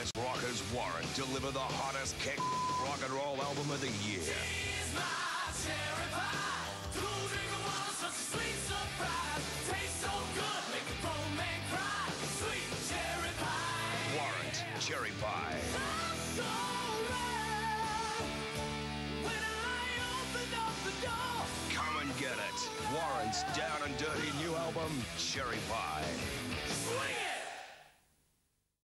U.S. rockers Warrant deliver the hottest kick rock and roll album of the year. She's my cherry pie. Cherry Pie. I'm so red when I opened up the door. Come and get it. Warrant's down and dirty new album, Cherry Pie. Swing it!